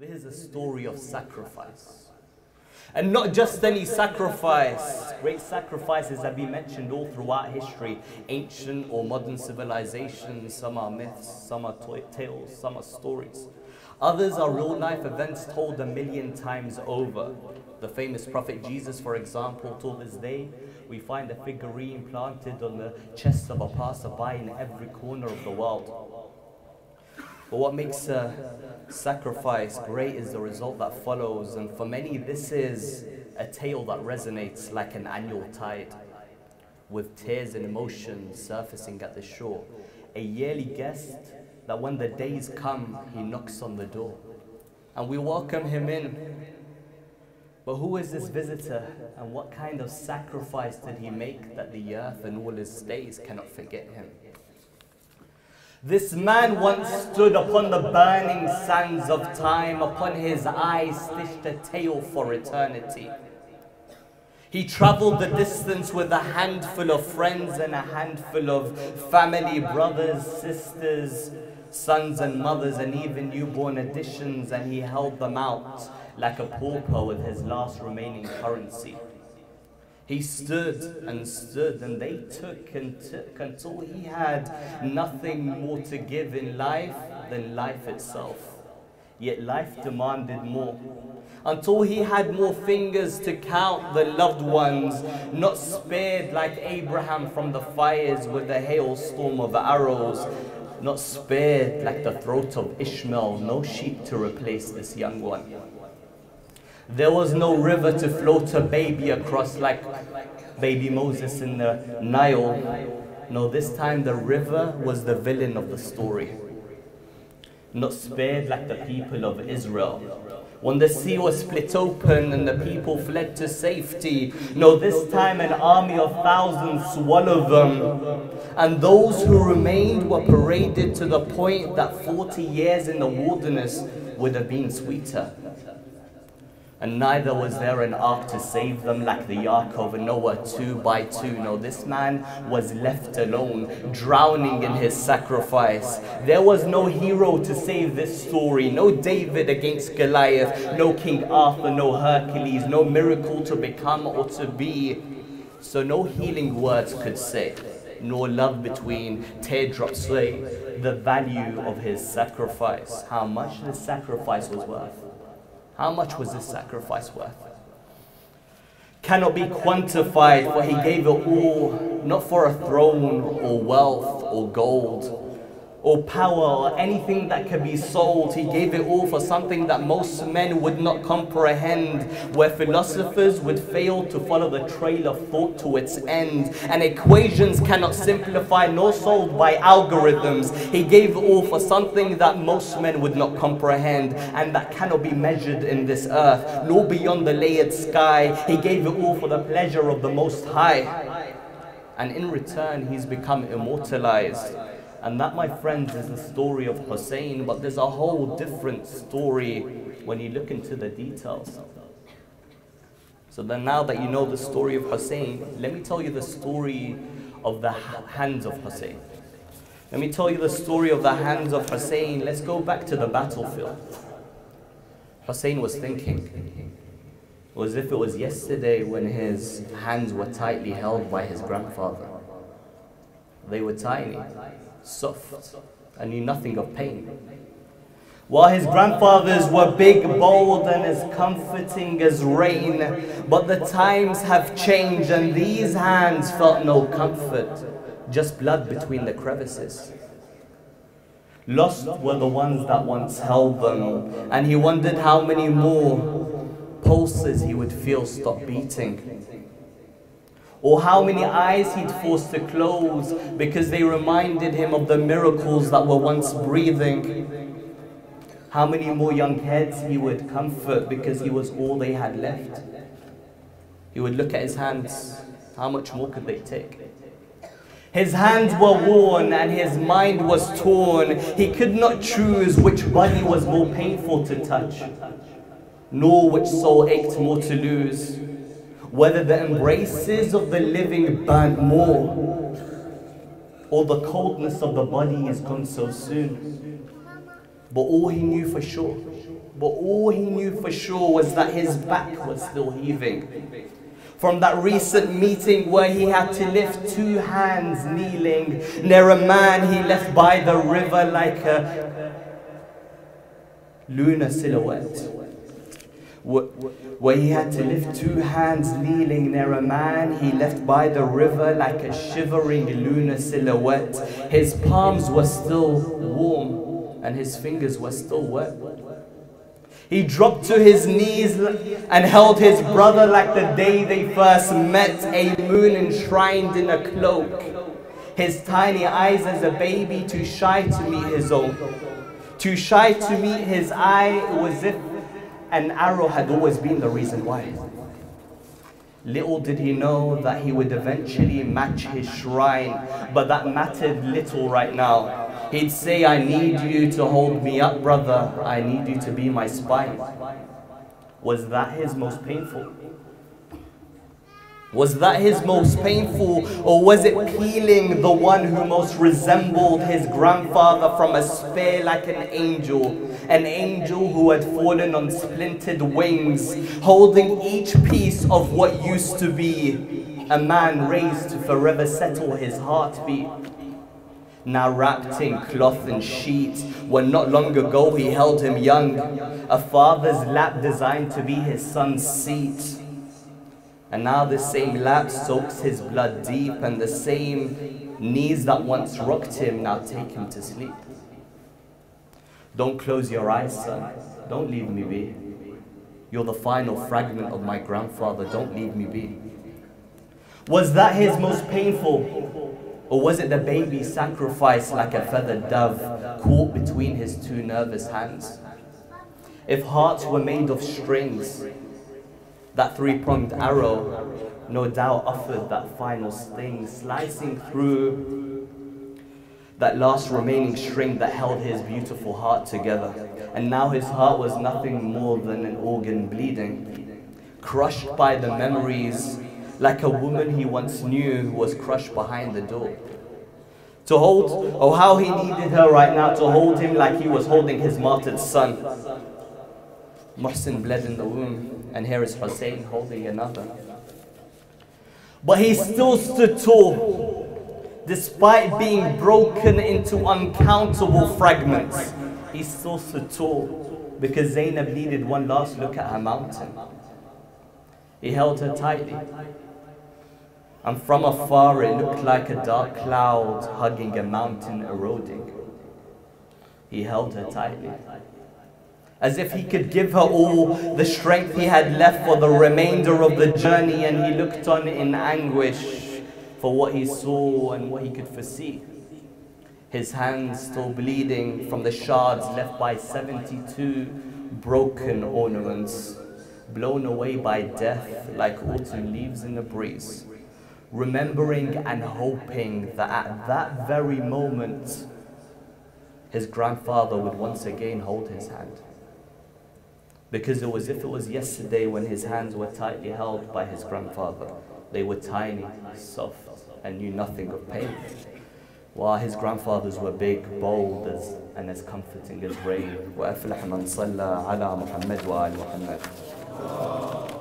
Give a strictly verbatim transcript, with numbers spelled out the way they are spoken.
There's a story of sacrifice. And not just any sacrifice. Great sacrifices have been mentioned all throughout history. Ancient or modern civilizations, some are myths, some are tales, some are stories. Others are real-life events told a million times over. The famous prophet Jesus, for example, till this day, we find a figurine planted on the chest of a passerby in every corner of the world. But what makes a sacrifice great is the result that follows, and for many this is a tale that resonates like an annual tide, with tears and emotions surfacing at the shore. A yearly guest that when the days come, he knocks on the door, and we welcome him in. But who is this visitor, and what kind of sacrifice did he make that the earth and all his days cannot forget him? This man once stood upon the burning sands of time, upon his eyes stitched a tale for eternity. He traveled the distance with a handful of friends and a handful of family, brothers, sisters, sons and mothers, and even newborn additions, and he held them out like a pauper with his last remaining currency. He stood and stood, and they took and took until he had nothing more to give in life than life itself. Yet life demanded more. Until he had more fingers to count than loved ones, not spared like Abraham from the fires with a hailstorm of arrows, not spared like the throat of Ishmael, no sheep to replace this young one. There was no river to float a baby across like baby Moses in the Nile. No, this time the river was the villain of the story. Not spared like the people of Israel. When the sea was split open and the people fled to safety, no, this time an army of thousands swallowed them. And those who remained were paraded to the point that forty years in the wilderness would have been sweeter. And neither was there an ark to save them like the ark of Noah, two by two. No, this man was left alone, drowning in his sacrifice. There was no hero to save this story. No David against Goliath. No King Arthur, no Hercules. No miracle to become or to be. So no healing words could say, nor love between teardrops say the value of his sacrifice. How much the sacrifice was worth. How much was this sacrifice worth? Cannot be quantified, for he gave it all, not for a throne or wealth or gold or power or anything that could be sold. He gave it all for something that most men would not comprehend, where philosophers would fail to follow the trail of thought to its end, and equations cannot simplify nor solve by algorithms. He gave it all for something that most men would not comprehend, and that cannot be measured in this earth, nor beyond the layered sky. He gave it all for the pleasure of the Most High, and in return he's become immortalized. And that, my friends, is the story of Hussein, but there's a whole different story when you look into the details. So then, now that you know the story of Hussein, let me tell you the story of the hands of Hussein. Let me tell you the story of the hands of Hussein. Let's go back to the battlefield. Hussein was thinking. It was as if it was yesterday when his hands were tightly held by his grandfather. They were tiny, soft, and knew nothing of pain. While his grandfathers were big, bold, and as comforting as rain, but the times have changed, and these hands felt no comfort, just blood between the crevices. Lost were the ones that once held them, and he wondered how many more pulses he would feel stop beating, or how many eyes he'd forced to close because they reminded him of the miracles that were once breathing. How many more young heads he would comfort because he was all they had left. He would look at his hands. How much more could they take? His hands were worn and his mind was torn. He could not choose which body was more painful to touch, nor which soul ached more to lose. Whether the embraces of the living burnt more, or the coldness of the body is gone so soon. But all he knew for sure But all he knew for sure was that his back was still heaving from that recent meeting where he had to lift two hands kneeling near a man he left by the river like a lunar silhouette. Where he had to lift two hands kneeling near a man he left by the river like a shivering lunar silhouette. His palms were still warm and his fingers were still wet. He dropped to his knees and held his brother like the day they first met, a moon enshrined in a cloak. His tiny eyes as a baby, too shy to meet his own. Too shy to meet his eye, was if an arrow had always been the reason why. Little did he know that he would eventually match his shrine, but that mattered little right now. He'd say, I need you to hold me up, brother. I need you to be my spine. Was that his most painful? Was that his most painful, or was it peeling the one who most resembled his grandfather from a sphere like an angel? An angel who had fallen on splintered wings, holding each piece of what used to be a man raised to forever settle his heartbeat. Now wrapped in cloth and sheets, when not long ago he held him young, a father's lap designed to be his son's seat. And now the same lap soaks his blood deep, and the same knees that once rocked him now take him to sleep. Don't close your eyes, son. Don't leave me be. You're the final fragment of my grandfather. Don't leave me be. Was that his most painful? Or was it the baby sacrificed like a feathered dove caught between his two nervous hands? If hearts were made of strings, that three-pronged arrow no doubt offered that final sting, slicing through that last remaining string that held his beautiful heart together. And now his heart was nothing more than an organ bleeding, crushed by the memories like a woman he once knew who was crushed behind the door. To hold, oh how he needed her right now, to hold him like he was holding his martyred son. Muhsin bled in the womb, and here is Hussein holding another. But he still stood tall, despite being broken into uncountable fragments. He still stood tall, because Zainab needed one last look at her mountain. He held her tightly, and from afar it looked like a dark cloud hugging a mountain eroding. He held her tightly, as if he could give her all the strength he had left for the remainder of the journey, and he looked on in anguish for what he saw and what he could foresee. His hands still bleeding from the shards left by seventy-two broken ornaments, blown away by death like autumn leaves in the breeze, remembering and hoping that at that very moment his grandfather would once again hold his hand. Because it was as if it was yesterday when his hands were tightly held by his grandfather. They were tiny, soft, and knew nothing of pain, while his grandfathers were big, bold, as, and as comforting as rain. وَأَفْلَحَ مَنْ صَلَّى عَلَى مُحَمَّدٍ وَآلِ مُحَمَّدٍ.